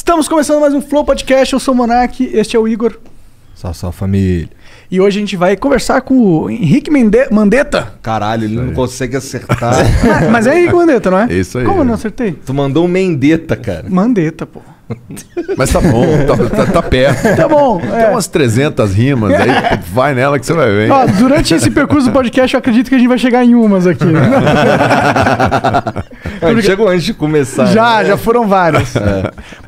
Estamos começando mais um Flow Podcast, eu sou o Monark, este é o Igor. Salve, família. E hoje a gente vai conversar com o Henrique Mandetta. Caralho, ele não consegue acertar. Mas é Henrique Mandetta, não é? Isso aí. Como eu não acertei? Tu mandou um Mandetta, cara. Mandetta, pô. Mas tá bom, tá perto. Tá bom. Tem umas 300 rimas, aí vai nela que você vai ver. Ó, durante esse percurso do podcast, eu acredito que a gente vai chegar em umas aqui. Chegou antes de começar. Já foram várias. É.